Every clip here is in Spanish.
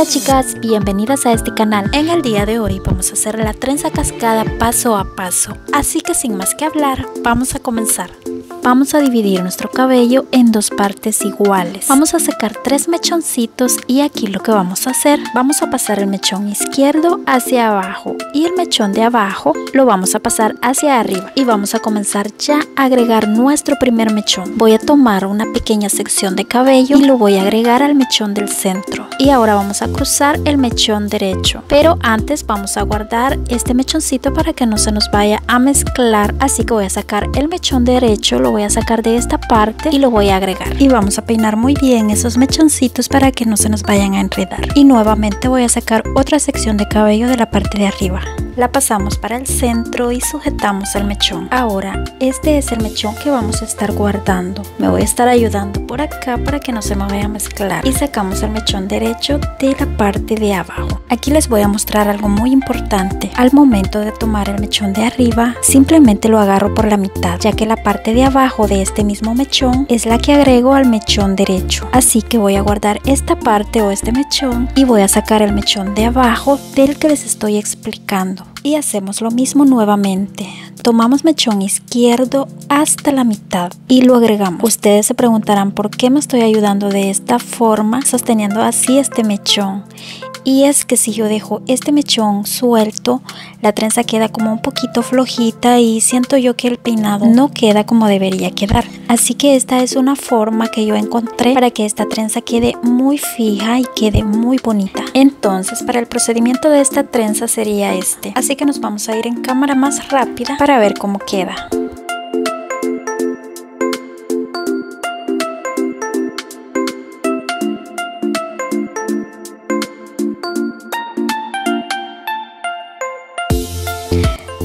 Hola chicas, bienvenidas a este canal. En el día de hoy vamos a hacer la trenza cascada paso a paso, así que sin más que hablar, vamos a comenzar. Vamos a dividir nuestro cabello en dos partes iguales. Vamos a sacar tres mechoncitos y aquí lo que vamos a hacer, vamos a pasar el mechón izquierdo hacia abajo y el mechón de abajo lo vamos a pasar hacia arriba y vamos a comenzar ya a agregar nuestro primer mechón. Voy a tomar una pequeña sección de cabello y lo voy a agregar al mechón del centro y ahora vamos a cruzar el mechón derecho, pero antes vamos a guardar este mechoncito para que no se nos vaya a mezclar, así que voy a sacar el mechón derecho, lo voy a sacar de esta parte y lo voy a agregar y vamos a peinar muy bien esos mechoncitos para que no se nos vayan a enredar y nuevamente voy a sacar otra sección de cabello de la parte de arriba, la pasamos para el centro y sujetamos el mechón. Ahora este es el mechón que vamos a estar guardando, me voy a estar ayudando por acá para que no se me vaya a mezclar y sacamos el mechón derecho de la parte de abajo. Aquí les voy a mostrar algo muy importante, al momento de tomar el mechón de arriba simplemente lo agarro por la mitad, ya que la parte de abajo de este mismo mechón es la que agrego al mechón derecho, así que voy a guardar esta parte o este mechón y voy a sacar el mechón de abajo del que les estoy explicando y hacemos lo mismo nuevamente. Tomamos mechón izquierdo hasta la mitad y lo agregamos. Ustedes se preguntarán por qué me estoy ayudando de esta forma, sosteniendo así este mechón. Y es que si yo dejo este mechón suelto, la trenza queda como un poquito flojita y siento yo que el peinado no queda como debería quedar. Así que esta es una forma que yo encontré para que esta trenza quede muy fija y quede muy bonita. Entonces, para el procedimiento de esta trenza sería este. Así que nos vamos a ir en cámara más rápida para ver cómo queda.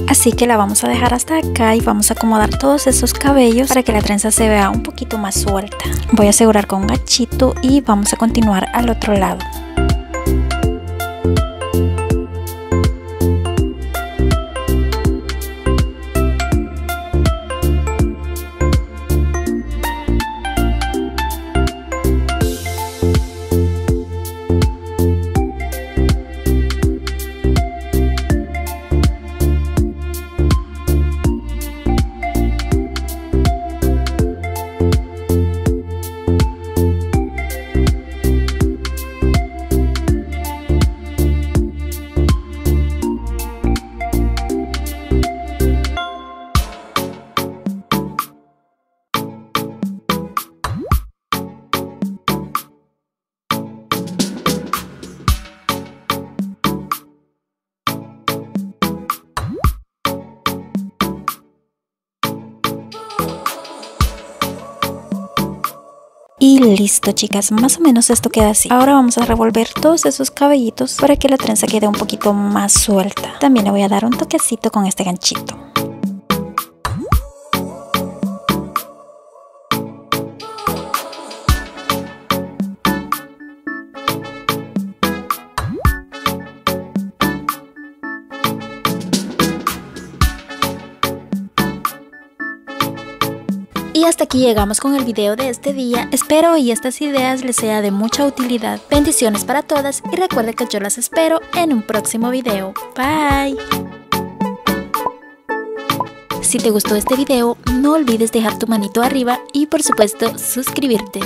Así que la vamos a dejar hasta acá y vamos a acomodar todos esos cabellos para que la trenza se vea un poquito más suelta. Voy a asegurar con un ganchito y vamos a continuar al otro lado. Y listo chicas, más o menos esto queda así. Ahora vamos a revolver todos esos cabellitos para que la trenza quede un poquito más suelta. También le voy a dar un toquecito con este ganchito. Y hasta aquí llegamos con el video de este día. Espero y estas ideas les sea de mucha utilidad. Bendiciones para todas y recuerden que yo las espero en un próximo video. Bye. Si te gustó este video, no olvides dejar tu manito arriba y por supuesto suscribirte.